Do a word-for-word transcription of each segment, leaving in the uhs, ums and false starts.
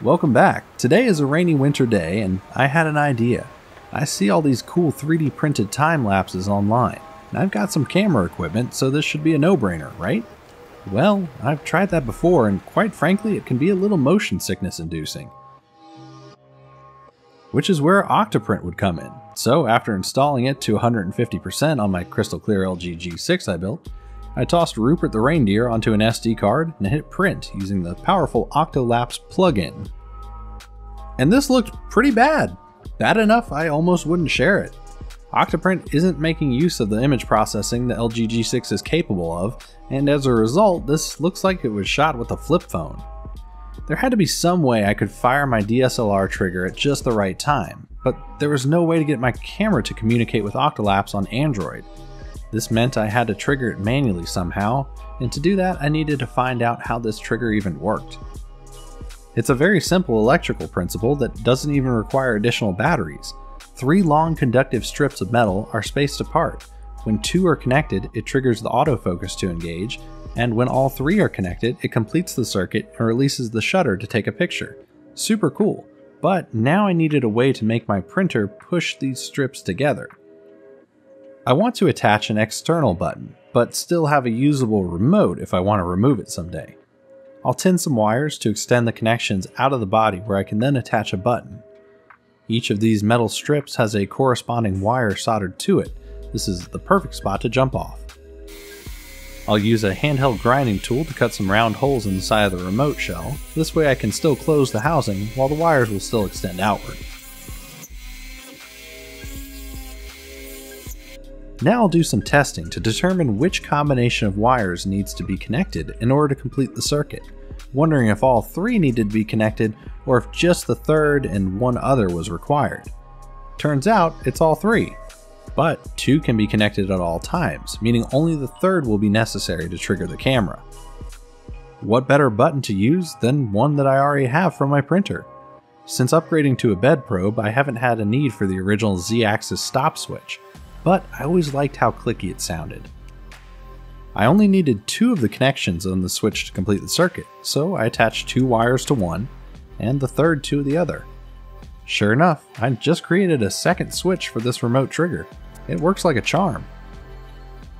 Welcome back. Today is a rainy winter day and I had an idea. I see all these cool three D printed time lapses online, and I've got some camera equipment, so this should be a no-brainer, right? Well, I've tried that before and quite frankly it can be a little motion sickness inducing. Which is where OctoPrint would come in. So after installing it to one hundred fifty percent on my crystal clear L G G six I built, I tossed Rupert the Reindeer onto an S D card and hit print using the powerful Octolapse plugin. And this looked pretty bad. Bad enough I almost wouldn't share it. OctoPrint isn't making use of the image processing that L G G six is capable of, and as a result this looks like it was shot with a flip phone. There had to be some way I could fire my D S L R trigger at just the right time, but there was no way to get my camera to communicate with Octolapse on Android. This meant I had to trigger it manually somehow, and to do that I needed to find out how this trigger even worked. It's a very simple electrical principle that doesn't even require additional batteries. Three long conductive strips of metal are spaced apart. When two are connected, it triggers the autofocus to engage, and when all three are connected, it completes the circuit and releases the shutter to take a picture. Super cool, but now I needed a way to make my printer push these strips together. I want to attach an external button, but still have a usable remote if I want to remove it someday. I'll tin some wires to extend the connections out of the body where I can then attach a button. Each of these metal strips has a corresponding wire soldered to it. This is the perfect spot to jump off. I'll use a handheld grinding tool to cut some round holes in the side of the remote shell. This way I can still close the housing while the wires will still extend outward. Now I'll do some testing to determine which combination of wires needs to be connected in order to complete the circuit, wondering if all three needed to be connected or if just the third and one other was required. Turns out it's all three, but two can be connected at all times, meaning only the third will be necessary to trigger the camera. What better button to use than one that I already have from my printer? Since upgrading to a bed probe, I haven't had a need for the original Z-axis stop switch, but I always liked how clicky it sounded. I only needed two of the connections on the switch to complete the circuit, so I attached two wires to one, and the third to the other. Sure enough, I just created a second switch for this remote trigger. It works like a charm.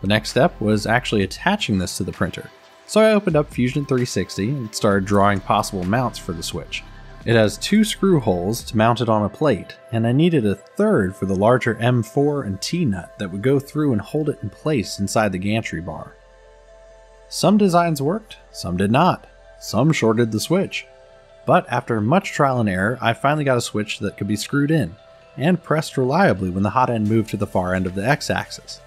The next step was actually attaching this to the printer, so I opened up Fusion three sixty and started drawing possible mounts for the switch. It has two screw holes to mount it on a plate, and I needed a third for the larger M four and T nut that would go through and hold it in place inside the gantry bar. Some designs worked, some did not, some shorted the switch. But after much trial and error, I finally got a switch that could be screwed in, and pressed reliably when the hot end moved to the far end of the X-axis.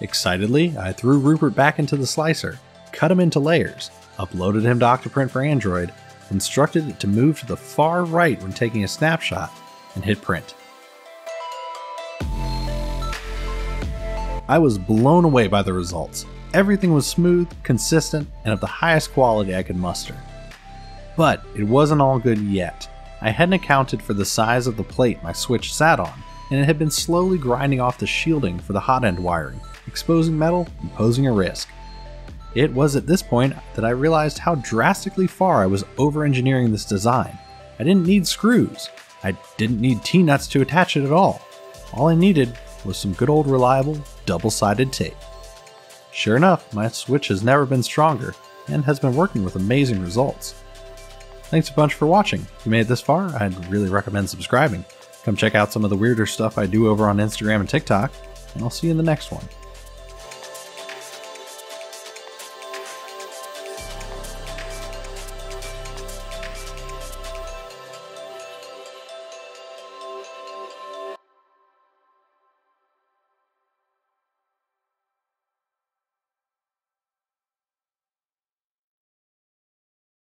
Excitedly, I threw Rupert back into the slicer, cut him into layers, uploaded him to OctoPrint for Android, instructed it to move to the far right when taking a snapshot, and hit print. I was blown away by the results. Everything was smooth, consistent, and of the highest quality I could muster. But it wasn't all good yet. I hadn't accounted for the size of the plate my switch sat on, and it had been slowly grinding off the shielding for the hot end wiring, exposing metal and posing a risk. It was at this point that I realized how drastically far I was over-engineering this design. I didn't need screws. I didn't need T-nuts to attach it at all. All I needed was some good old reliable double-sided tape. Sure enough, my switch has never been stronger and has been working with amazing results. Thanks a bunch for watching. If you made it this far, I'd really recommend subscribing. Come check out some of the weirder stuff I do over on Instagram and TikTok, and I'll see you in the next one.